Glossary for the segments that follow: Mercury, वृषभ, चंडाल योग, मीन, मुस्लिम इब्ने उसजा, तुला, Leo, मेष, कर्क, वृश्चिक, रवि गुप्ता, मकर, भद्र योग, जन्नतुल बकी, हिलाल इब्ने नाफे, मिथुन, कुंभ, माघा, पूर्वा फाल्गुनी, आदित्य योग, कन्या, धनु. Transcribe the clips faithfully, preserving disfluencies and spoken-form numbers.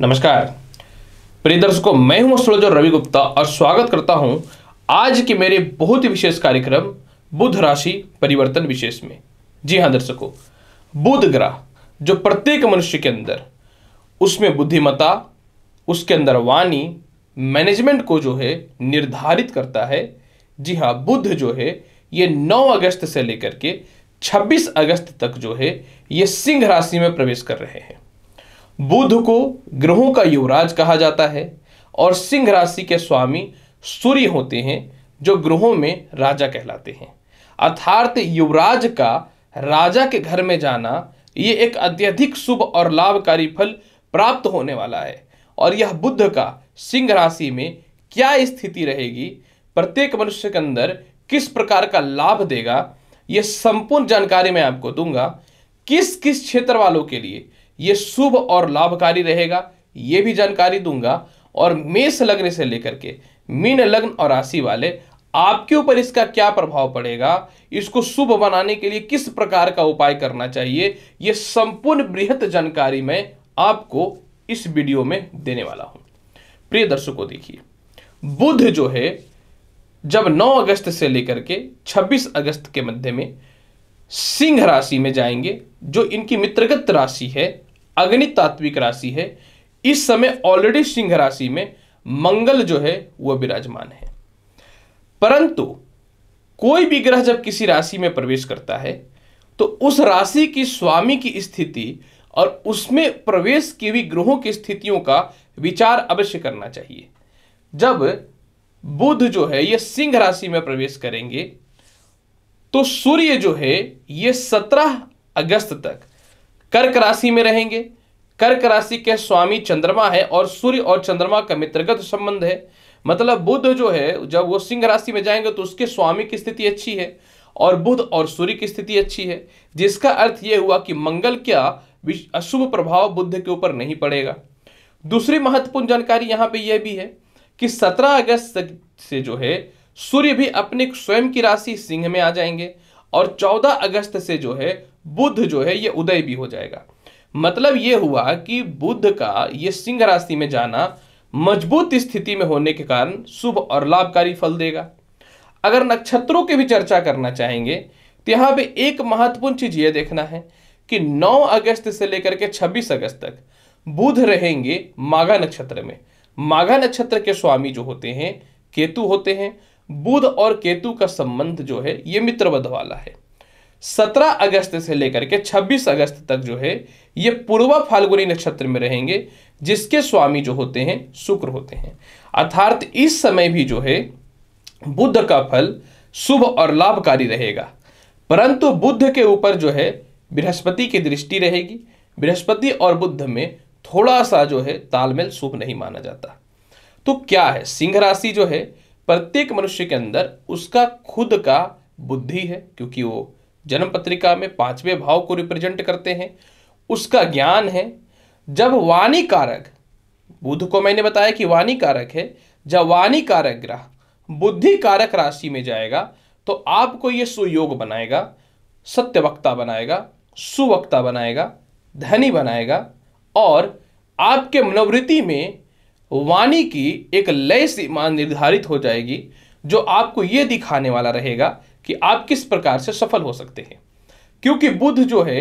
नमस्कार प्रिय दर्शकों, मैं हूं एस्ट्रोलॉजर रवि गुप्ता और स्वागत करता हूं आज के मेरे बहुत ही विशेष कार्यक्रम बुध राशि परिवर्तन विशेष में। जी हां दर्शकों, बुध ग्रह जो प्रत्येक मनुष्य के अंदर, उसमें बुद्धिमत्ता, उसके अंदर वाणी, मैनेजमेंट को जो है निर्धारित करता है। जी हां, बुध जो है ये नौ अगस्त से लेकर के छब्बीस अगस्त तक जो है ये सिंह राशि में प्रवेश कर रहे हैं। बुध को ग्रहों का युवराज कहा जाता है और सिंह राशि के स्वामी सूर्य होते हैं जो ग्रहों में राजा कहलाते हैं। अर्थात युवराज का राजा के घर में जाना ये एक अत्यधिक शुभ और लाभकारी फल प्राप्त होने वाला है। और यह बुध का सिंह राशि में क्या स्थिति रहेगी, प्रत्येक मनुष्य के अंदर किस प्रकार का लाभ देगा, ये संपूर्ण जानकारी मैं आपको दूंगा। किस किस क्षेत्र वालों के लिए ये शुभ और लाभकारी रहेगा ये भी जानकारी दूंगा। और मेष लग्न से लेकर के मीन लग्न और राशि वाले, आपके ऊपर इसका क्या प्रभाव पड़ेगा, इसको शुभ बनाने के लिए किस प्रकार का उपाय करना चाहिए, ये संपूर्ण बृहत जानकारी मैं आपको इस वीडियो में देने वाला हूं। प्रिय दर्शकों, देखिए बुध जो है जब नौ अगस्त से लेकर के छब्बीस अगस्त के मध्य में सिंह राशि में जाएंगे, जो इनकी मित्रगत राशि है, अग्नि तात्विक राशि है, इस समय ऑलरेडी सिंह राशि में मंगल जो है वह विराजमान है। परंतु कोई भी ग्रह जब किसी राशि में प्रवेश करता है तो उस राशि की स्वामी की स्थिति और उसमें प्रवेश की हुई ग्रहों की स्थितियों का विचार अवश्य करना चाहिए। जब बुध जो है यह सिंह राशि में प्रवेश करेंगे तो सूर्य जो है ये सत्रह अगस्त तक कर्क राशि में रहेंगे। कर्क राशि के स्वामी चंद्रमा है और सूर्य और चंद्रमा का मित्रगत संबंध है। मतलब बुध जो है जब वो सिंह राशि में जाएंगे तो उसके स्वामी की स्थिति अच्छी है और बुध और सूर्य की स्थिति अच्छी है, जिसका अर्थ ये हुआ कि मंगल का अशुभ प्रभाव बुध के ऊपर नहीं पड़ेगा। दूसरी महत्वपूर्ण जानकारी यहाँ पे यह भी है कि सत्रह अगस्त से जो है सूर्य भी अपने स्वयं की राशि सिंह में आ जाएंगे और चौदह अगस्त से जो है बुध जो है ये उदय भी हो जाएगा। मतलब ये हुआ कि बुध का ये सिंह राशि में जाना मजबूत स्थिति में होने के कारण शुभ और लाभकारी फल देगा। अगर नक्षत्रों की भी चर्चा करना चाहेंगे तो यहाँ पे एक महत्वपूर्ण चीज ये देखना है कि नौ अगस्त से लेकर के छब्बीस अगस्त तक बुध रहेंगे माघा नक्षत्र में। माघा नक्षत्र के स्वामी जो होते हैं केतु होते हैं। बुध और केतु का संबंध जो है ये मित्रवध वाला है। सत्रह अगस्त से लेकर के छब्बीस अगस्त तक जो है ये पूर्वा फाल्गुनी नक्षत्र में रहेंगे, जिसके स्वामी जो होते हैं शुक्र होते हैं। अर्थात इस समय भी जो है बुध का फल शुभ और लाभकारी रहेगा। परंतु बुध के ऊपर जो है बृहस्पति की दृष्टि रहेगी। बृहस्पति और बुध में थोड़ा सा जो है तालमेल शुभ नहीं माना जाता। तो क्या है, सिंह राशि जो है प्रत्येक मनुष्य के अंदर उसका खुद का बुद्धि है, क्योंकि वो जन्म पत्रिका में पांचवें भाव को रिप्रेजेंट करते हैं, उसका ज्ञान है। जब वाणी कारक, बुध को मैंने बताया कि वाणी कारक है, जब वाणी कारक ग्रह बुद्धि कारक राशि में जाएगा तो आपको ये सुयोग बनाएगा, सत्यवक्ता बनाएगा, सुवक्ता बनाएगा, धनी बनाएगा और आपके मनोवृत्ति में वाणी की एक लय सीमा निर्धारित हो जाएगी जो आपको ये दिखाने वाला रहेगा कि आप किस प्रकार से सफल हो सकते हैं। क्योंकि बुध जो है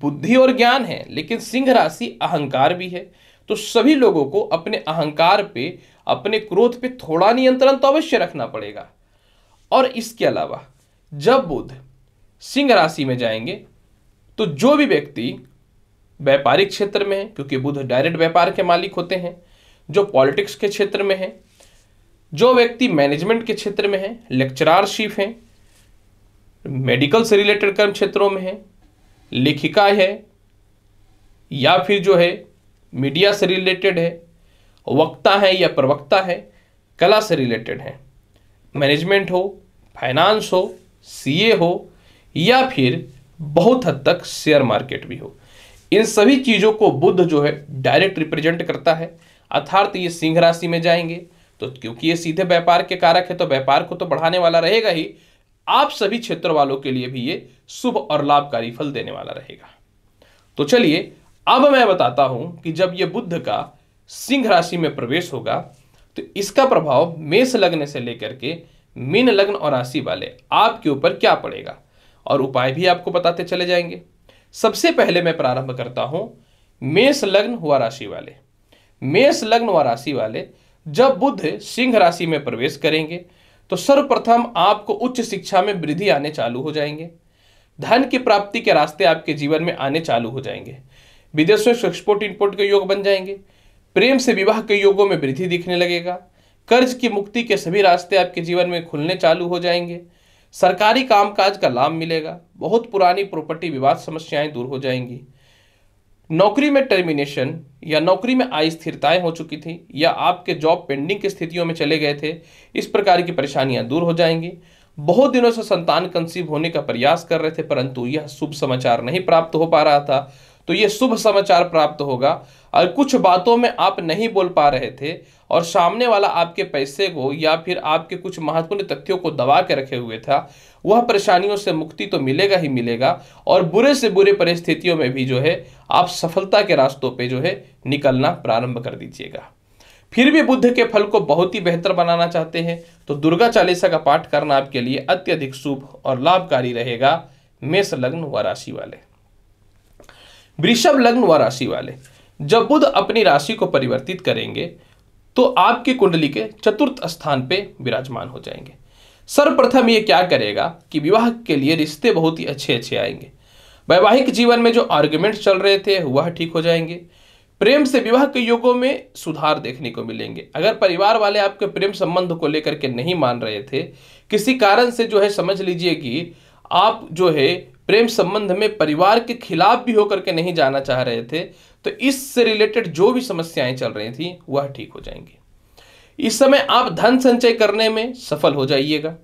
बुद्धि और ज्ञान है, लेकिन सिंह राशि अहंकार भी है। तो सभी लोगों को अपने अहंकार पे, अपने क्रोध पे थोड़ा नियंत्रण तो अवश्य रखना पड़ेगा। और इसके अलावा जब बुध सिंह राशि में जाएंगे तो जो भी व्यक्ति व्यापारिक क्षेत्र में है, क्योंकि बुध डायरेक्ट व्यापार के मालिक होते हैं, जो पॉलिटिक्स के क्षेत्र में है, जो व्यक्ति मैनेजमेंट के क्षेत्र में है, लेक्चरारशिप है, मेडिकल से रिलेटेड कर्म क्षेत्रों में है, लेखिका है या फिर जो है मीडिया से रिलेटेड है, वक्ता है या प्रवक्ता है, कला से रिलेटेड है, मैनेजमेंट हो, फाइनेंस हो, सीए हो या फिर बहुत हद तक शेयर मार्केट भी हो, इन सभी चीज़ों को बुध जो है डायरेक्ट रिप्रेजेंट करता है। अर्थात ये सिंह राशि में जाएंगे तो क्योंकि ये सीधे व्यापार के कारक है तो व्यापार को तो बढ़ाने वाला रहेगा ही, आप सभी क्षेत्र वालों के लिए भी ये शुभ और लाभकारी फल देने वाला रहेगा। तो चलिए अब मैं बताता हूं कि जब ये बुध का सिंह राशि में प्रवेश होगा तो इसका प्रभाव मेष लग्न से लेकर के मीन लग्न और राशि वाले आपके ऊपर क्या पड़ेगा और उपाय भी आपको बताते चले जाएंगे। सबसे पहले मैं प्रारंभ करता हूं मेष लग्न व राशि वाले। मेष लग्न व राशि वाले जब बुध सिंह राशि में प्रवेश करेंगे तो सर्वप्रथम आपको उच्च शिक्षा में वृद्धि आने चालू हो जाएंगे। धन की प्राप्ति के रास्ते आपके जीवन में आने चालू हो जाएंगे। विदेशों से एक्सपोर्ट इंपोर्ट के योग बन जाएंगे। प्रेम से विवाह के योगों में वृद्धि दिखने लगेगा। कर्ज की मुक्ति के सभी रास्ते आपके जीवन में खुलने चालू हो जाएंगे। सरकारी कामकाज का लाभ मिलेगा। बहुत पुरानी प्रॉपर्टी विवाद समस्याएं दूर हो जाएंगी। नौकरी में टर्मिनेशन या नौकरी में अस्थिरताएं हो चुकी थी या आपके जॉब पेंडिंग की स्थितियों में चले गए थे, इस प्रकार की परेशानियां दूर हो जाएंगी। बहुत दिनों से संतान कंसीव होने का प्रयास कर रहे थे परंतु यह शुभ समाचार नहीं प्राप्त हो पा रहा था, तो ये शुभ समाचार प्राप्त होगा। और कुछ बातों में आप नहीं बोल पा रहे थे और सामने वाला आपके पैसे को या फिर आपके कुछ महत्वपूर्ण तथ्यों को दबा के रखे हुए था, वह परेशानियों से मुक्ति तो मिलेगा ही मिलेगा और बुरे से बुरे परिस्थितियों में भी जो है आप सफलता के रास्तों पे जो है निकलना प्रारंभ कर दीजिएगा। फिर भी बुध के फल को बहुत ही बेहतर बनाना चाहते हैं तो दुर्गा चालीसा का पाठ करना आपके लिए अत्यधिक शुभ और लाभकारी रहेगा। मेष लग्न व राशि वाले। वृषभ लग्न व राशि वाले जब बुध अपनी राशि को परिवर्तित करेंगे तो आपकी कुंडली के चतुर्थ स्थान पे विराजमान हो जाएंगे। सर्वप्रथम ये क्या करेगा कि विवाह के लिए रिश्ते बहुत ही अच्छे अच्छे आएंगे। वैवाहिक जीवन में जो आर्ग्यूमेंट चल रहे थे वह ठीक हो जाएंगे। प्रेम से विवाह के योगों में सुधार देखने को मिलेंगे। अगर परिवार वाले आपके प्रेम संबंध को लेकर के नहीं मान रहे थे, किसी कारण से जो है समझ लीजिए कि आप जो है प्रेम संबंध में परिवार के खिलाफ भी होकर के नहीं जाना चाह रहे थे, तो इससे रिलेटेड जो भी समस्याएं चल रही थी वह ठीक हो जाएंगी। इस समय आप धन संचय करने में सफल हो जाइएगा।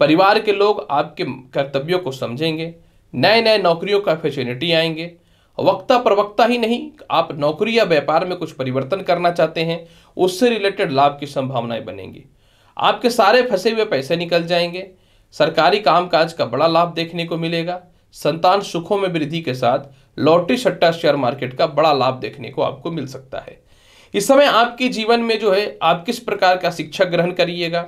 परिवार के लोग आपके कर्तव्यों को समझेंगे। नए नए नौकरियों का अपॉर्चुनिटी आएंगे। वक्ता प्रवक्ता ही नहीं, आप नौकरी या व्यापार में कुछ परिवर्तन करना चाहते हैं, उससे रिलेटेड लाभ की संभावनाएं बनेंगी। आपके सारे फंसे हुए पैसे निकल जाएंगे। सरकारी कामकाज का बड़ा लाभ देखने को मिलेगा। संतान सुखों में वृद्धि के साथ लॉटरी सट्टा शेयर मार्केट का बड़ा लाभ देखने को आपको मिल सकता है। इस समय आपके जीवन में जो है आप किस प्रकार का शिक्षा ग्रहण करिएगा,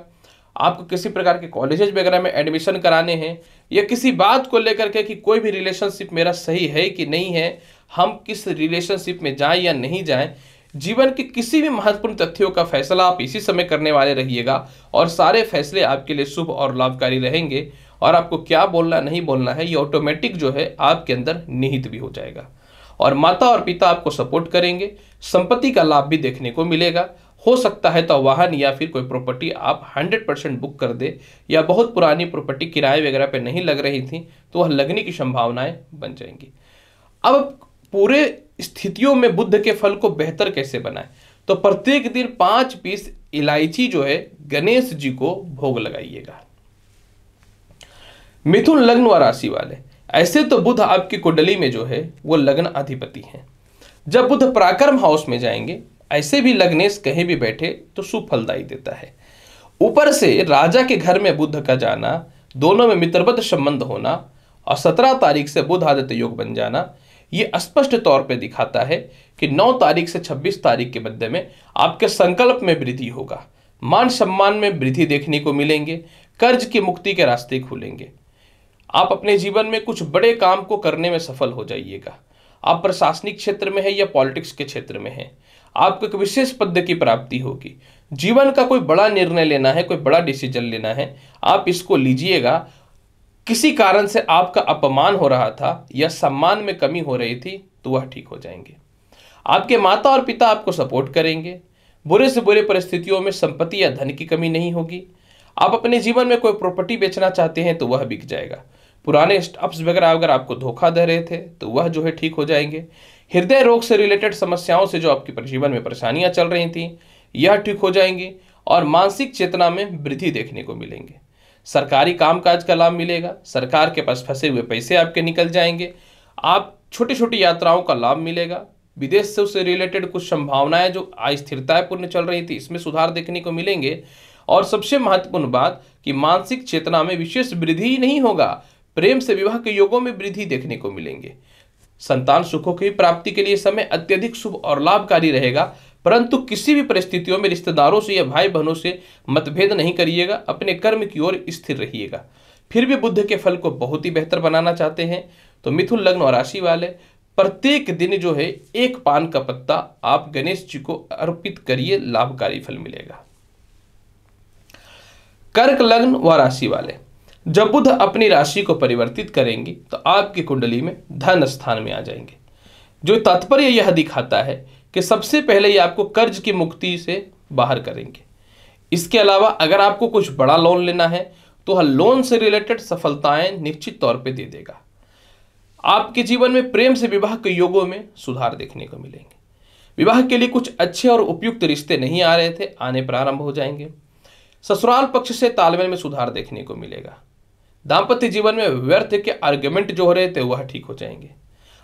आपको किसी प्रकार के कॉलेजेज वगैरह में एडमिशन कराने हैं या किसी बात को लेकर के कि कोई भी रिलेशनशिप मेरा सही है कि नहीं है, हम किस रिलेशनशिप में जाएं या नहीं जाएं, जीवन के किसी भी महत्वपूर्ण तथ्यों का फैसला आप इसी समय करने वाले रहिएगा और सारे फैसले आपके लिए शुभ और लाभकारी रहेंगे। और आपको क्या बोलना नहीं बोलना है ये ऑटोमेटिक जो है आपके अंदर निहित भी हो जाएगा। और माता और पिता आपको सपोर्ट करेंगे। संपत्ति का लाभ भी देखने को मिलेगा। हो सकता है तो वाहन या फिर कोई प्रॉपर्टी आप सौ परसेंट बुक कर दे या बहुत पुरानी प्रॉपर्टी किराए वगैरह पे नहीं लग रही थी तो वह लगने की संभावनाएं बन जाएंगी। अब पूरे स्थितियों में बुध के फल को बेहतर कैसे बनाए तो प्रत्येक दिन पांच पीस इलायची जो है गणेश जी को भोग लगाइएगा। मिथुन लग्न व राशि वाले ऐसे तो बुध आपकी कुंडली में जो है वो लग्न अधिपति हैं। जब बुध पराक्रम हाउस में जाएंगे ऐसे भी लग्नेश कहीं भी बैठे तो सुफलदायी देता है। ऊपर से राजा के घर में बुध का जाना, दोनों में मित्रवत संबंध होना और सत्रह तारीख से बुध आदित्य योग बन जाना, ये स्पष्ट तौर पे दिखाता है कि नौ तारीख से छब्बीस तारीख के मध्य में आपके संकल्प में वृद्धि होगा। मान सम्मान में वृद्धि देखने को मिलेंगे। कर्ज की मुक्ति के रास्ते खुलेंगे। आप अपने जीवन में कुछ बड़े काम को करने में सफल हो जाइएगा। आप प्रशासनिक क्षेत्र में हैं या पॉलिटिक्स के क्षेत्र में हैं, आपको एक विशेष पद की प्राप्ति होगी। जीवन का कोई बड़ा निर्णय लेना है, कोई बड़ा डिसीजन लेना है, आप इसको लीजिएगा। किसी कारण से आपका अपमान हो रहा था या सम्मान में कमी हो रही थी तो वह ठीक हो जाएंगे। आपके माता और पिता आपको सपोर्ट करेंगे। बुरे से बुरे परिस्थितियों में संपत्ति या धन की कमी नहीं होगी। आप अपने जीवन में कोई प्रॉपर्टी बेचना चाहते हैं तो वह बिक जाएगा। पुराने स्टॉक्स वगैरह अगर आपको धोखा दे रहे थे तो वह जो है ठीक हो जाएंगे। हृदय रोग से रिलेटेड समस्याओं से जो आपके जीवन में परेशानियां चल रही थी यह ठीक हो जाएंगी और मानसिक चेतना में वृद्धि देखने को मिलेंगे। सरकारी कामकाज का लाभ मिलेगा। सरकार के पास फंसे हुए पैसे आपके निकल जाएंगे। आप छोटी छोटी यात्राओं का लाभ मिलेगा। विदेश से उससे रिलेटेड कुछ संभावनाएं जो अस्थिरताएं पूर्ण चल रही थी इसमें सुधार देखने को मिलेंगे। और सबसे महत्वपूर्ण बात कि मानसिक चेतना में विशेष वृद्धि ही नहीं होगा, प्रेम से विवाह के योगों में वृद्धि देखने को मिलेंगे। संतान सुखों की प्राप्ति के लिए समय अत्यधिक शुभ और लाभकारी रहेगा। परंतु किसी भी परिस्थितियों में रिश्तेदारों से या भाई बहनों से मतभेद नहीं करिएगा, अपने कर्म की ओर स्थिर रहिएगा। फिर भी बुध के फल को बहुत ही बेहतर बनाना चाहते हैं तो मिथुन लग्न और राशि वाले प्रत्येक दिन जो है एक पान का पत्ता आप गणेश जी को अर्पित करिए, लाभकारी फल मिलेगा। कर्क लग्न व राशि वाले, जब बुध अपनी राशि को परिवर्तित करेंगे तो आपकी कुंडली में धन स्थान में आ जाएंगे, जो तात्पर्य यह दिखाता है कि सबसे पहले ये आपको कर्ज की मुक्ति से बाहर करेंगे। इसके अलावा अगर आपको कुछ बड़ा लोन लेना है तो हर लोन से रिलेटेड सफलताएं निश्चित तौर पे दे देगा। आपके जीवन में प्रेम से विवाह के योगों में सुधार देखने को मिलेंगे। विवाह के लिए कुछ अच्छे और उपयुक्त रिश्ते नहीं आ रहे थे, आने प्रारंभ हो जाएंगे। ससुराल पक्ष से तालमेल में सुधार देखने को मिलेगा। दाम्पत्य जीवन में व्यर्थ के आर्ग्यूमेंट जो हो रहे थे वह ठीक हो जाएंगे।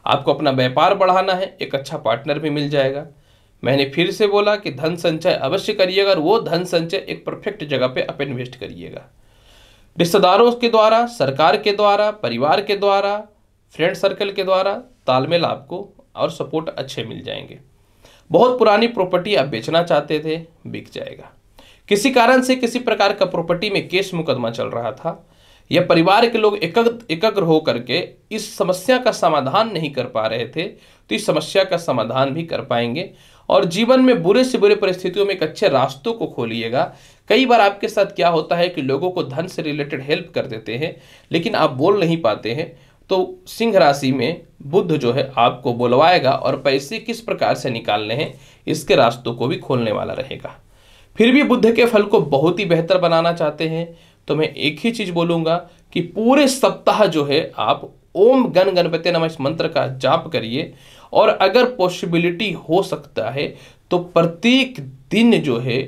आपको अपना व्यापार बढ़ाना है, एक अच्छा पार्टनर भी मिल जाएगा। मैंने फिर से बोला कि धन संचय अवश्य करिएगा और वो धन संचय एक परफेक्ट जगह पे आप इन्वेस्ट करिएगा। रिश्तेदारों के द्वारा, सरकार के द्वारा, परिवार के द्वारा, फ्रेंड सर्कल के द्वारा तालमेल आपको और सपोर्ट अच्छे मिल जाएंगे। बहुत पुरानी प्रॉपर्टी आप बेचना चाहते थे, बिक जाएगा। किसी कारण से किसी प्रकार का प्रॉपर्टी में केस मुकदमा चल रहा था या परिवार के लोग एकत्र एकग्र हो करके इस समस्या का समाधान नहीं कर पा रहे थे तो इस समस्या का समाधान भी कर पाएंगे। और जीवन में बुरे से बुरे परिस्थितियों में एक अच्छे रास्तों को खोलिएगा। कई बार आपके साथ क्या होता है कि लोगों को धन से रिलेटेड हेल्प कर देते हैं लेकिन आप बोल नहीं पाते हैं, तो सिंह राशि में बुध जो है आपको बुलवाएगा और पैसे किस प्रकार से निकालने हैं इसके रास्तों को भी खोलने वाला रहेगा। फिर भी बुध के फल को बहुत ही बेहतर बनाना चाहते हैं तो मैं एक ही चीज़ बोलूँगा कि पूरे सप्ताह जो है आप ओम गण गणपति नमः मंत्र का जाप करिए और अगर पॉसिबिलिटी हो सकता है तो प्रत्येक दिन जो है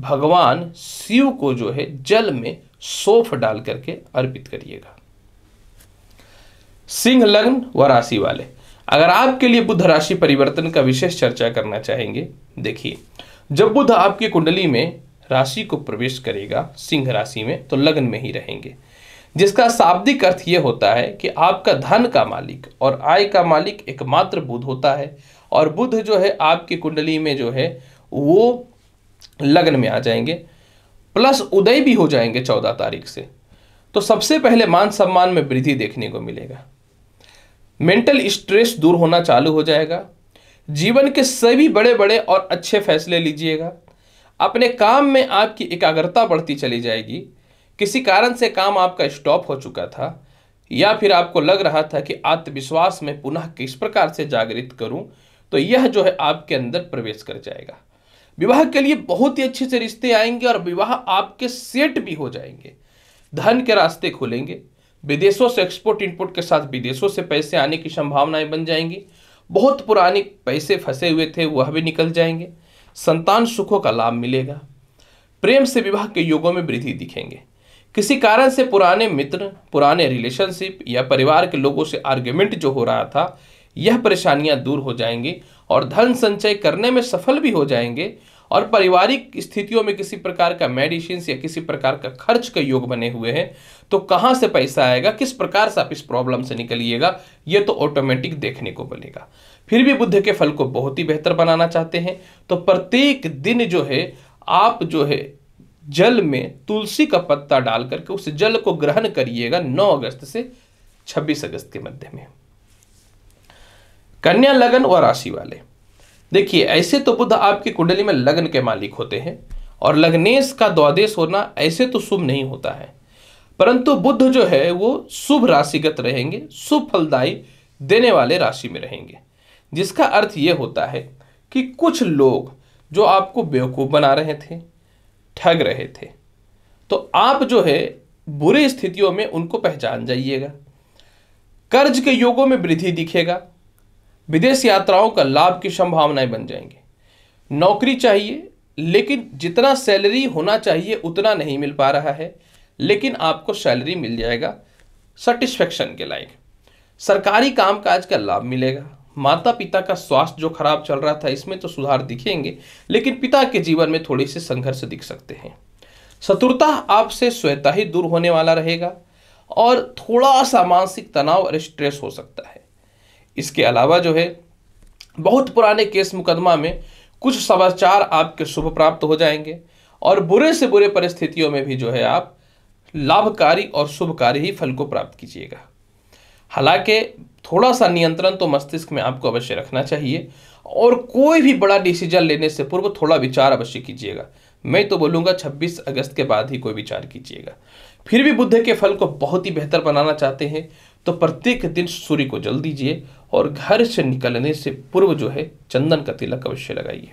भगवान शिव को जो है जल में सौंफ डाल करके अर्पित करिएगा। सिंह लग्न व राशि वाले, अगर आपके लिए बुध राशि परिवर्तन का विशेष चर्चा करना चाहेंगे, देखिए जब बुध आपकी कुंडली में राशि को प्रवेश करेगा सिंह राशि में तो लग्न में ही रहेंगे, जिसका शाब्दिक अर्थ ये होता है कि आपका धन का मालिक और आय का मालिक एकमात्र बुध होता है और बुध जो है आपकी कुंडली में जो है वो लग्न में आ जाएंगे, प्लस उदय भी हो जाएंगे चौदह तारीख से। तो सबसे पहले मान सम्मान में वृद्धि देखने को मिलेगा। मेंटल स्ट्रेस दूर होना चालू हो जाएगा। जीवन के सभी बड़े बड़े और अच्छे फैसले लीजिएगा। अपने काम में आपकी एकाग्रता बढ़ती चली जाएगी। किसी कारण से काम आपका स्टॉप हो चुका था या फिर आपको लग रहा था कि आत्मविश्वास में पुनः किस प्रकार से जागृत करूं, तो यह जो है आपके अंदर प्रवेश कर जाएगा। विवाह के लिए बहुत ही अच्छे से रिश्ते आएंगे और विवाह आपके सेट भी हो जाएंगे। धन के रास्ते खुलेंगे। विदेशों से एक्सपोर्ट इंपोर्ट के साथ विदेशों से पैसे आने की संभावनाएँ बन जाएंगी। बहुत पुराने पैसे फंसे हुए थे वह भी निकल जाएंगे। संतान सुखों का लाभ मिलेगा। प्रेम से विवाह के योगों में वृद्धि दिखेंगे। किसी कारण से पुराने मित्र, पुराने रिलेशनशिप या परिवार के लोगों से आर्ग्यूमेंट जो हो रहा था यह परेशानियां दूर हो जाएंगी और धन संचय करने में सफल भी हो जाएंगे। और पारिवारिक स्थितियों में किसी प्रकार का मेडिसिन या किसी प्रकार का खर्च का योग बने हुए हैं, तो कहाँ से पैसा आएगा, किस प्रकार से आप इस प्रॉब्लम से निकलिएगा, ये तो ऑटोमेटिक देखने को मिलेगा। फिर भी बुध के फल को बहुत ही बेहतर बनाना चाहते हैं तो प्रत्येक दिन जो है आप जो है जल में तुलसी का पत्ता डाल करके उस जल को ग्रहण करिएगा नौ अगस्त से छब्बीस अगस्त के मध्य में। कन्या लग्न और राशि वाले, देखिए ऐसे तो बुध आपकी कुंडली में लग्न के मालिक होते हैं और लग्नेश का द्वादश होना ऐसे तो शुभ नहीं होता है, परंतु बुध जो है वो शुभ राशिगत रहेंगे, शुभ फलदायी देने वाले राशि में रहेंगे, जिसका अर्थ ये होता है कि कुछ लोग जो आपको बेवकूफ़ बना रहे थे, ठग रहे थे, तो आप जो है बुरी स्थितियों में उनको पहचान जाइएगा। कर्ज के योगों में वृद्धि दिखेगा। विदेश यात्राओं का लाभ की संभावनाएं बन जाएंगे। नौकरी चाहिए लेकिन जितना सैलरी होना चाहिए उतना नहीं मिल पा रहा है, लेकिन आपको सैलरी मिल जाएगा सेटिस्फेक्शन के लायक। सरकारी कामकाज का लाभ मिलेगा। माता पिता का स्वास्थ्य जो खराब चल रहा था इसमें तो सुधार दिखेंगे, लेकिन पिता के जीवन में थोड़ी सी संघर्ष दिख सकते हैं। शत्रुता आपसे स्वतः ही दूर होने वाला रहेगा और थोड़ा सा मानसिक तनाव और स्ट्रेस हो सकता है। इसके अलावा जो है बहुत पुराने केस मुकदमा में कुछ समाचार आपके शुभ प्राप्त हो जाएंगे और बुरे से बुरे परिस्थितियों में भी जो है आप लाभकारी और शुभकारी ही फल को प्राप्त कीजिएगा। हालांकि थोड़ा सा नियंत्रण तो मस्तिष्क में आपको अवश्य रखना चाहिए और कोई भी बड़ा डिसीजन लेने से पूर्व थोड़ा विचार अवश्य कीजिएगा। मैं तो बोलूँगा छब्बीस अगस्त के बाद ही कोई विचार कीजिएगा। फिर भी बुध के फल को बहुत ही बेहतर बनाना चाहते हैं तो प्रत्येक दिन सूर्य को जल दीजिए और घर से निकलने से पूर्व जो है चंदन का तिलक अवश्य लगाइए।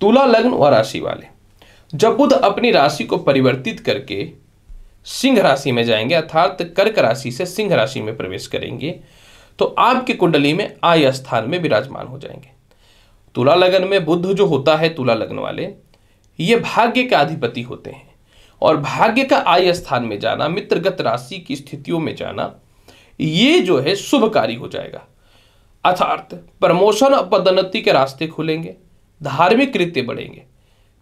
तुला लग्न व राशि वाले, जब बुध अपनी राशि को परिवर्तित करके सिंह राशि में जाएंगे अर्थात कर्क राशि से सिंह राशि में प्रवेश करेंगे तो आपकी कुंडली में आय स्थान में विराजमान हो जाएंगे। तुला लग्न में बुध जो होता है, तुला लग्न वाले ये भाग्य का अधिपति होते हैं और भाग्य का आय स्थान में जाना, मित्रगत राशि की स्थितियों में जाना, ये जो है शुभकारी हो जाएगा। अर्थात प्रमोशन और पदोन्नति के रास्ते खुलेंगे, धार्मिक कृत्य बढ़ेंगे,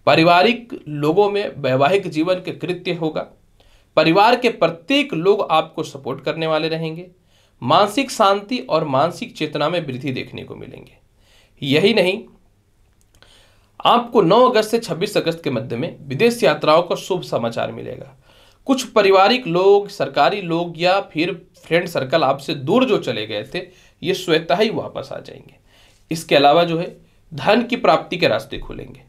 पारिवारिक लोगों में वैवाहिक जीवन के कृत्य होगा, परिवार के प्रत्येक लोग आपको सपोर्ट करने वाले रहेंगे, मानसिक शांति और मानसिक चेतना में वृद्धि देखने को मिलेंगे। यही नहीं, आपको नौ अगस्त से छब्बीस अगस्त के मध्य में विदेश यात्राओं का शुभ समाचार मिलेगा। कुछ पारिवारिक लोग, सरकारी लोग या फिर फ्रेंड सर्कल आपसे दूर जो चले गए थे ये स्वतः ही वापस आ जाएंगे। इसके अलावा जो है धन की प्राप्ति के रास्ते खुलेंगे,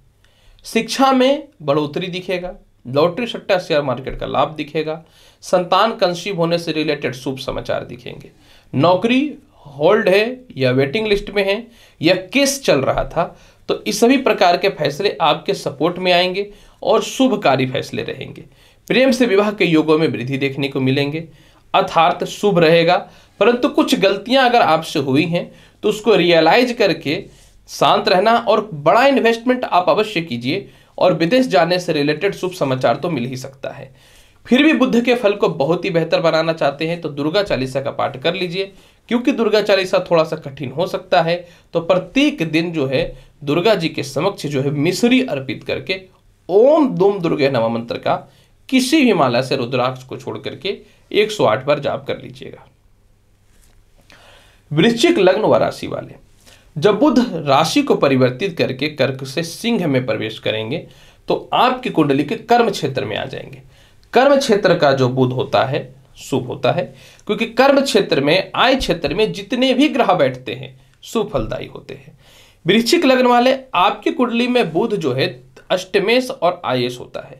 शिक्षा में बढ़ोतरी दिखेगा, लॉटरी सट्टा शेयर मार्केट का लाभ दिखेगा, संतान कंसीव होने से रिलेटेड शुभ समाचार दिखेंगे। नौकरी होल्ड है या वेटिंग लिस्ट में है या केस चल रहा था तो इस सभी प्रकार के फैसले आपके सपोर्ट में आएंगे और शुभकारी फैसले रहेंगे। प्रेम से विवाह के योगों में वृद्धि देखने को मिलेंगे। अर्थात शुभ रहेगा, परंतु कुछ गलतियां अगर आपसे हुई हैं तो उसको रियलाइज करके शांत रहना और बड़ा इन्वेस्टमेंट आप अवश्य कीजिए और विदेश जाने से रिलेटेड शुभ समाचार तो मिल ही सकता है। फिर भी बुध के फल को बहुत ही बेहतर बनाना चाहते हैं तो दुर्गा चालीसा का पाठ कर लीजिए। क्योंकि दुर्गा चालीसा थोड़ा सा कठिन हो सकता है तो प्रत्येक दिन जो है दुर्गा जी के समक्ष जो है मिश्री अर्पित करके ओम दुम दुर्गे नमः मंत्र का किसी भी माला से रुद्राक्ष को छोड़ करके एक सौ आठ बार जाप कर लीजिएगा। वृश्चिक लग्न व राशि वाले, जब बुध राशि को परिवर्तित करके कर्क से सिंह में प्रवेश करेंगे तो आपकी कुंडली के कर्म क्षेत्र में आ जाएंगे। कर्म क्षेत्र का जो बुध होता है शुभ होता है क्योंकि कर्म क्षेत्र में, आय क्षेत्र में जितने भी ग्रह बैठते हैं शुभ फलदायी होते हैं। वृश्चिक लग्न वाले, आपकी कुंडली में बुध जो है अष्टमेश और आयेश होता है।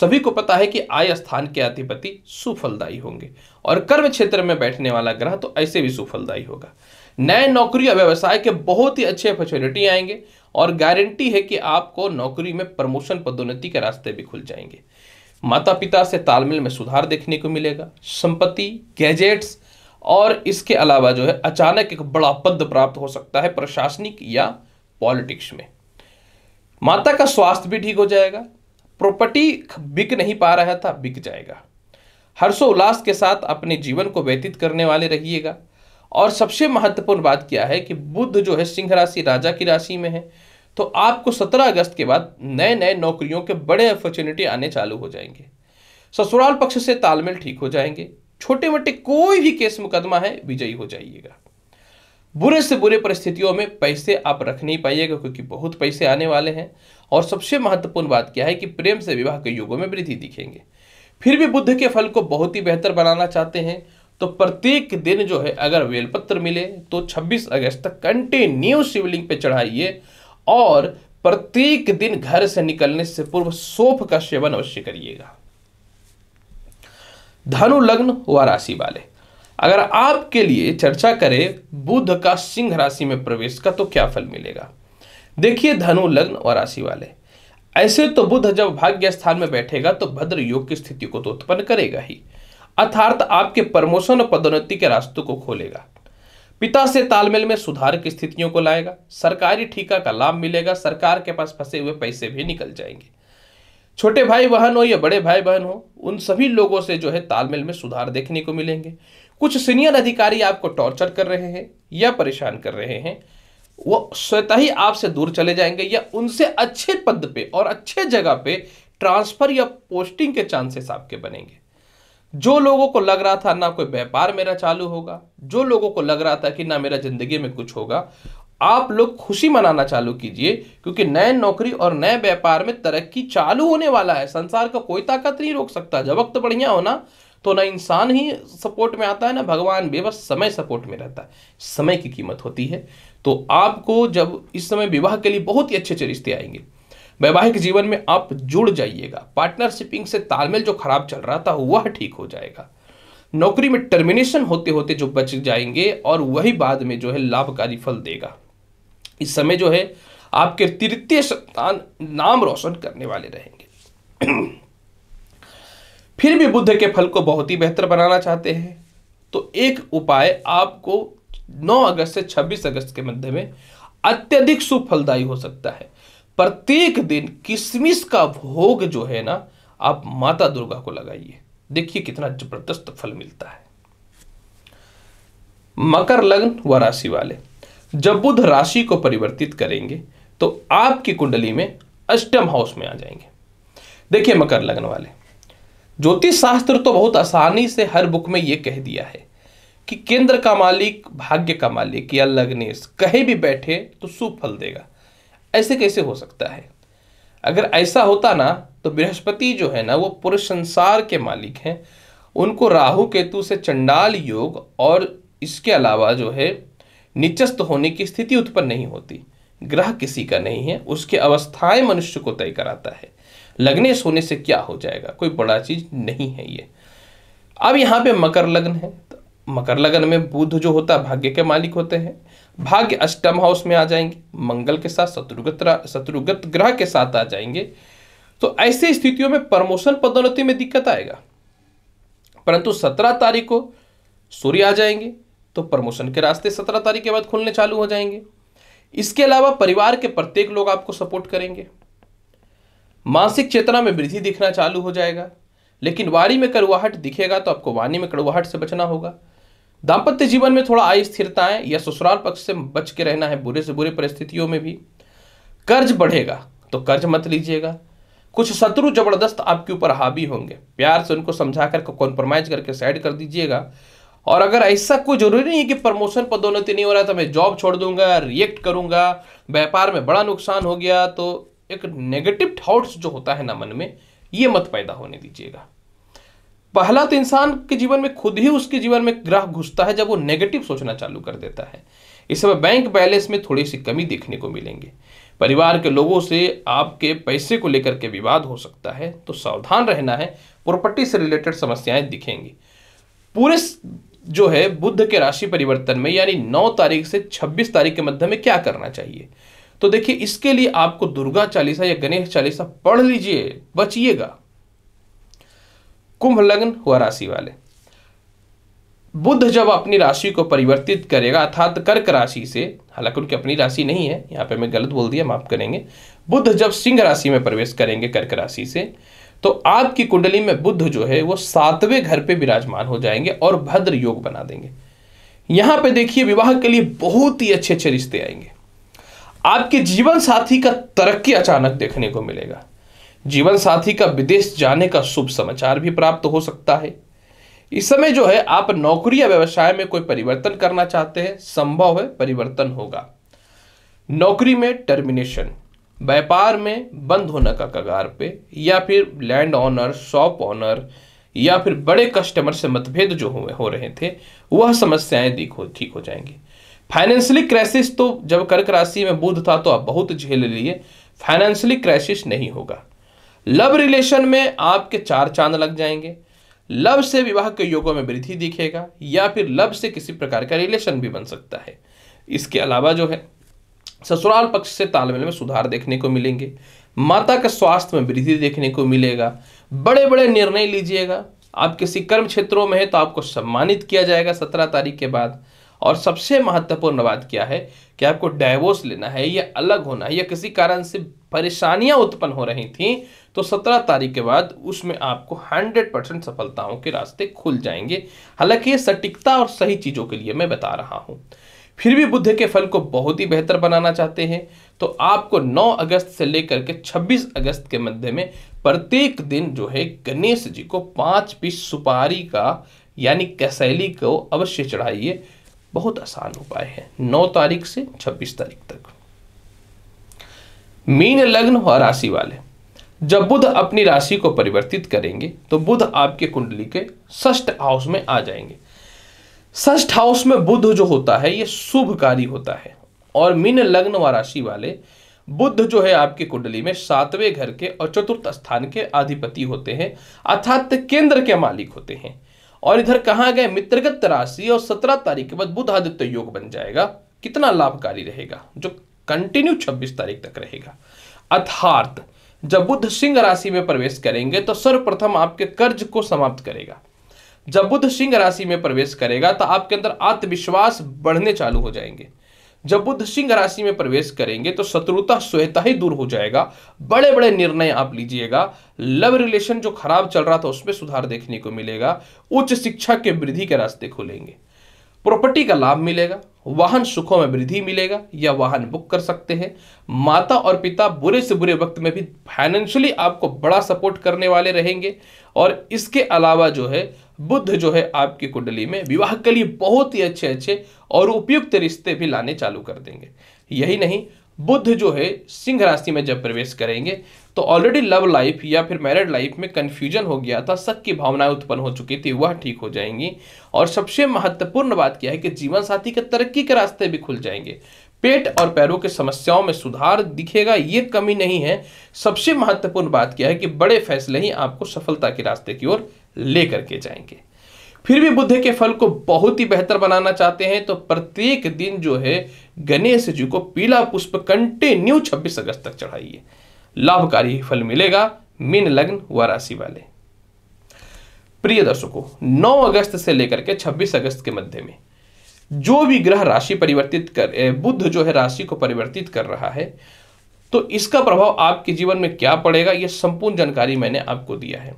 सभी को पता है कि आय स्थान के अधिपति सुफलदायी होंगे और कर्म क्षेत्र में बैठने वाला ग्रह तो ऐसे भी सुफलदायी होगा। नए नौकरी और व्यवसाय के बहुत ही अच्छे अपॉर्चुनिटी आएंगे और गारंटी है कि आपको नौकरी में प्रमोशन, पदोन्नति के रास्ते भी खुल जाएंगे। माता पिता से तालमेल में सुधार देखने को मिलेगा। संपत्ति, गैजेट्स और इसके अलावा जो है अचानक एक बड़ा पद प्राप्त हो सकता है प्रशासनिक या पॉलिटिक्स में। माता का स्वास्थ्य भी ठीक हो जाएगा। प्रॉपर्टी बिक नहीं पा रहा था, बिक जाएगा। हर्षोल्लास के साथ अपने जीवन को व्यतीत करने वाले रहिएगा। और सबसे महत्वपूर्ण बात क्या है कि बुध जो है सिंह राशि, राजा की राशि में है तो आपको सत्रह अगस्त के बाद नए नए नौकरियों के बड़े अपॉर्चुनिटी आने चालू हो जाएंगे। ससुराल पक्ष से तालमेल ठीक हो जाएंगे। छोटे मोटे कोई भी केस मुकदमा है विजयी हो जाइएगा। बुरे से बुरे परिस्थितियों में पैसे आप रख नहीं पाइएगा क्योंकि बहुत पैसे आने वाले हैं। और सबसे महत्वपूर्ण बात क्या है कि प्रेम से विवाह के योगों में वृद्धि दिखेंगे। फिर भी बुध के फल को बहुत ही बेहतर बनाना चाहते हैं तो प्रत्येक दिन जो है अगर बेलपत्र मिले तो छब्बीस अगस्त तक कंटिन्यू शिवलिंग पे चढ़ाइए और प्रत्येक दिन घर से निकलने से पूर्व सौंफ का सेवन अवश्य करिएगा। धनु लग्न व राशि वाले, अगर आपके लिए चर्चा करें बुध का सिंह राशि में प्रवेश का तो क्या फल मिलेगा। देखिए धनु लग्न और राशि वाले, ऐसे तो बुध जब भाग्य स्थान में बैठेगा तो भद्र योग की स्थिति को तो उत्पन्न करेगा ही। अर्थात आपके प्रमोशन और पदोन्नति के रास्तों को खोलेगा। पिता से तालमेल में सुधार की स्थितियों को लाएगा। सरकारी ठेका का लाभ मिलेगा। सरकार के पास फंसे हुए पैसे भी निकल जाएंगे। छोटे भाई बहन हो या बड़े भाई बहन हो, उन सभी लोगों से जो है तालमेल में सुधार देखने को मिलेंगे। कुछ सीनियर अधिकारी आपको टॉर्चर कर रहे हैं या परेशान कर रहे हैं, वो स्वतः ही आपसे दूर चले जाएंगे या उनसे अच्छे पद पे और अच्छे जगह पे ट्रांसफर या पोस्टिंग के चांसेस आपके बनेंगे। जो लोगों को लग रहा था ना कोई व्यापार मेरा चालू होगा, जो लोगों को लग रहा था कि ना मेरा जिंदगी में कुछ होगा, आप लोग खुशी मनाना चालू कीजिए, क्योंकि नए नौकरी और नए व्यापार में तरक्की चालू होने वाला है। संसार का कोई ताकत नहीं रोक सकता। जब वक्त बढ़िया हो ना, तो ना इंसान ही सपोर्ट में आता है ना भगवान भी, बस समय सपोर्ट में रहता है। समय की कीमत होती है। तो आपको जब इस समय विवाह के लिए बहुत ही अच्छे अच्छे रिश्ते आएंगे। वैवाहिक जीवन में आप जुड़ जाइएगा। पार्टनरशिपिंग से तालमेल जो खराब चल रहा था वह ठीक हो जाएगा। नौकरी में टर्मिनेशन होते होते जो बच जाएंगे और वही बाद में जो है लाभकारी फल देगा। इस समय जो है आपके तृतीय संतान नाम रोशन करने वाले रहेंगे। फिर भी बुध के फल को बहुत ही बेहतर बनाना चाहते हैं तो एक उपाय आपको नौ अगस्त से छब्बीस अगस्त के मध्य में अत्यधिक सुफलदायी हो सकता है। प्रत्येक दिन किशमिश का भोग जो है ना आप माता दुर्गा को लगाइए, देखिए कितना जबरदस्त फल मिलता है। मकर लग्न व राशि वाले जब बुध राशि को परिवर्तित करेंगे तो आपकी कुंडली में अष्टम हाउस में आ जाएंगे। देखिए मकर लग्न वाले, ज्योतिष शास्त्र तो बहुत आसानी से हर बुक में ये कह दिया है कि केंद्र का मालिक, भाग्य का मालिक या लग्नेश कहीं भी बैठे तो सुफल देगा। ऐसे कैसे हो सकता है? अगर ऐसा होता ना तो बृहस्पति जो है ना वो पूरे संसार के मालिक हैं, उनको राहु केतु से चंडाल योग और इसके अलावा जो है नीचस्थ होने की स्थिति उत्पन्न नहीं होती। ग्रह किसी का नहीं है, उसकी अवस्थाएं मनुष्य को तय कराता है। लग्नेश होने से क्या हो जाएगा, कोई बड़ा चीज नहीं है ये। अब यहाँ पे मकर लग्न है तो मकर लग्न में बुध जो होता है भाग्य के मालिक होते हैं। भाग्य अष्टम हाउस में आ जाएंगे, मंगल के साथ शत्रुगत शत्रुगत ग्रह के साथ आ जाएंगे। तो ऐसी स्थितियों में प्रमोशन पदोन्नति में दिक्कत आएगा, परंतु सत्रह तारीख को सूर्य आ जाएंगे तो प्रमोशन के रास्ते सत्रह तारीख के बाद खुलने चालू हो जाएंगे। इसके अलावा परिवार के प्रत्येक लोग आपको सपोर्ट करेंगे। मानसिक चेतना में वृद्धि दिखना चालू हो जाएगा, लेकिन वाणी में कड़वाहट दिखेगा तो आपको वाणी में कड़वाहट से बचना होगा। दाम्पत्य जीवन में थोड़ा अस्थिरताएं या ससुराल पक्ष से बच के रहना है बुरे से बुरे परिस्थितियों में भी। कर्ज बढ़ेगा तो कर्ज मत लीजिएगा। कुछ शत्रु जबरदस्त आपके ऊपर हावी होंगे, प्यार से उनको समझा कर कॉम्प्रोमाइज करके साइड कर दीजिएगा। और अगर ऐसा कोई जरूरी नहीं है कि प्रमोशन पदोन्नति नहीं हो रहा तो मैं जॉब छोड़ दूंगा, रिएक्ट करूंगा, व्यापार में बड़ा नुकसान हो गया, तो एक नेगेटिव थॉट्स जो होता है ना मन में, ये मत पैदा होने दीजिएगा। पहला तो इंसान के जीवन में खुद ही उसके जीवन में ग्रह घुसता है जब वो नेगेटिव सोचना चालू कर देता है। इस समय बैंक बैलेंस में थोड़ी सी कमी देखने को मिलेंगे। परिवार के लोगों से आपके पैसे को लेकर के विवाद हो सकता है तो सावधान रहना है। प्रॉपर्टी से रिलेटेड समस्याएं दिखेंगी। पूरे जो है बुध के राशि परिवर्तन में यानी नौ तारीख से छब्बीस तारीख के मध्य में क्या करना चाहिए, तो देखिए इसके लिए आपको दुर्गा चालीसा या गणेश चालीसा पढ़ लीजिए, बचिएगा। कुंभ लग्न व राशि वाले बुध जब अपनी राशि को परिवर्तित करेगा अर्थात कर्क राशि से, हालांकि उनकी अपनी राशि नहीं है, यहाँ पे मैं गलत बोल दिया, माफ करेंगे। बुध जब सिंह राशि में प्रवेश करेंगे कर्क राशि से तो आपकी कुंडली में बुध जो है वो सातवें घर पे विराजमान हो जाएंगे और भद्र योग बना देंगे। यहाँ पे देखिए विवाह के लिए बहुत ही अच्छे अच्छे रिश्ते आएंगे। आपके जीवन साथी का तरक्की अचानक देखने को मिलेगा। जीवन साथी का विदेश जाने का शुभ समाचार भी प्राप्त हो सकता है। इस समय जो है आप नौकरी या व्यवसाय में कोई परिवर्तन करना चाहते हैं, संभव है परिवर्तन होगा। नौकरी में टर्मिनेशन, व्यापार में बंद होने का कगार पे, या फिर लैंड ऑनर, शॉप ऑनर या फिर बड़े कस्टमर से मतभेद जो हुए हो रहे थे वह समस्याएं देखो ठीक हो जाएंगी। फाइनेंशियली क्राइसिस तो जब कर्क राशि में बुध था तो आप बहुत झेल लिए, फाइनेंशियली क्राइसिस नहीं होगा। लव रिलेशन में आपके चार चांद लग जाएंगे। लव से विवाह के योगों में वृद्धि दिखेगा या फिर लव से किसी प्रकार का रिलेशन भी बन सकता है। इसके अलावा जो है ससुराल पक्ष से तालमेल में सुधार देखने को मिलेंगे। माता के स्वास्थ्य में वृद्धि देखने को मिलेगा। बड़े बड़े निर्णय लीजिएगा। आप किसी कर्म क्षेत्रों में है तो आपको सम्मानित किया जाएगा सत्रह तारीख के बाद। और सबसे महत्वपूर्ण बात क्या है कि आपको डाइवोर्स लेना है या अलग होना है या किसी कारण से परेशानियां उत्पन्न हो रही थी तो सत्रह तारीख के बाद उसमें आपको हंड्रेड परसेंट सफलताओं के रास्ते खुल जाएंगे। हालांकि ये सटीकता और सही चीज़ों के लिए मैं बता रहा हूँ। फिर भी बुध के फल को बहुत ही बेहतर बनाना चाहते हैं तो आपको नौ अगस्त से लेकर के छब्बीस अगस्त के मध्य में प्रत्येक दिन जो है गणेश जी को पाँच पीस सुपारी का यानी कसैली को अवश्य चढ़ाइए, बहुत आसान उपाय है। नौ तारीख से छब्बीस तारीख तक मीन लग्न और राशि वाले जब बुध अपनी राशि को परिवर्तित करेंगे तो बुध आपके कुंडली के षष्ठ हाउस में आ जाएंगे। षष्ठ हाउस में बुध जो होता है ये शुभकारी होता है और मीन लग्न व राशि वाले बुध जो है आपके कुंडली में सातवें घर के और चतुर्थ स्थान के अधिपति होते हैं, अर्थात केंद्र के मालिक होते हैं। और इधर कहाँ गए मित्रगत राशि और सत्रह तारीख के बाद बुध आदित्य योग बन जाएगा। कितना लाभकारी रहेगा जो कंटिन्यू छब्बीस तारीख तक रहेगा। अर्थात जब बुध सिंह राशि में प्रवेश करेंगे तो सर्वप्रथम आपके कर्ज को समाप्त करेगा। जब बुध सिंह राशि में प्रवेश करेगा तो आपके अंदर आत्मविश्वास बढ़ने चालू हो जाएंगे। जब बुध सिंह राशि में प्रवेश करेंगे तो शत्रुता स्वयता ही दूर हो जाएगा। बड़े बड़े निर्णय आप लीजिएगा। लव रिलेशन जो खराब चल रहा था उसमें सुधार देखने को मिलेगा। उच्च शिक्षा के वृद्धि के रास्ते खुलेंगे। प्रॉपर्टी का लाभ मिलेगा। वाहन सुखों में वृद्धि मिलेगा या वाहन बुक कर सकते हैं। माता और पिता बुरे से बुरे वक्त में भी फाइनेंशियली आपको बड़ा सपोर्ट करने वाले रहेंगे। और इसके अलावा जो है बुध जो है आपकी कुंडली में विवाह के लिए बहुत ही अच्छे अच्छे और उपयुक्त रिश्ते भी लाने चालू कर देंगे। यही नहीं, बुध जो है सिंह राशि में जब प्रवेश करेंगे तो ऑलरेडी लव लाइफ या फिर मैरिड लाइफ में कन्फ्यूजन हो गया था, शक की भावनाएं उत्पन्न हो चुकी थी, वह ठीक हो जाएंगी। और सबसे महत्वपूर्ण बात क्या है कि जीवन साथी के तरक्की के रास्ते भी खुल जाएंगे। पेट और पैरों की समस्याओं में सुधार दिखेगा, ये कमी नहीं है। सबसे महत्वपूर्ण बात क्या है कि बड़े फैसले ही आपको सफलता के रास्ते की ओर ले करके जाएंगे। फिर भी बुध के फल को बहुत ही बेहतर बनाना चाहते हैं तो प्रत्येक दिन जो है गणेश जी को पीला पुष्प कंटिन्यू छब्बीस अगस्त तक चढ़ाइए, लाभकारी फल मिलेगा मीन लग्न व राशि वाले। प्रिय दर्शकों, नौ अगस्त से लेकर के छब्बीस अगस्त के मध्य में जो भी ग्रह राशि परिवर्तित कर बुध जो है राशि को परिवर्तित कर रहा है तो इसका प्रभाव आपके जीवन में क्या पड़ेगा, यह संपूर्ण जानकारी मैंने आपको दिया है।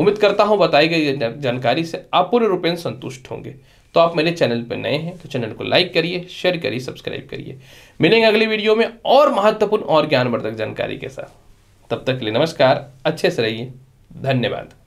उम्मीद करता हूं बताई गई जानकारी से आप पूरे रूप से संतुष्ट होंगे। तो आप मेरे चैनल पर नए हैं तो चैनल को लाइक करिए, शेयर करिए, सब्सक्राइब करिए। मिलेंगे अगली वीडियो में और महत्वपूर्ण और ज्ञानवर्धक जानकारी के साथ। तब तक के लिए नमस्कार, अच्छे से रहिए, धन्यवाद।